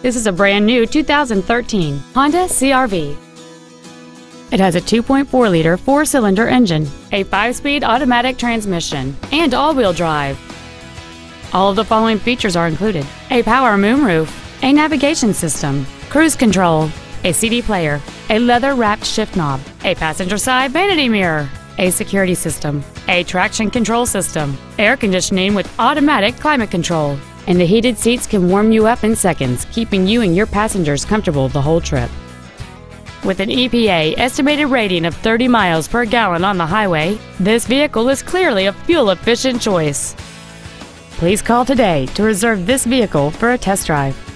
This is a brand new 2013 Honda CR-V. It has a 2.4-liter four-cylinder engine, a 5-speed automatic transmission, and all-wheel drive. All of the following features are included: a power moonroof, a navigation system, cruise control, a CD player, a leather-wrapped shift knob, a passenger side vanity mirror, a security system, a traction control system, air conditioning with automatic climate control, and the heated seats can warm you up in seconds, keeping you and your passengers comfortable the whole trip. With an EPA estimated rating of 30 miles per gallon on the highway, this vehicle is clearly a fuel-efficient choice. Please call today to reserve this vehicle for a test drive.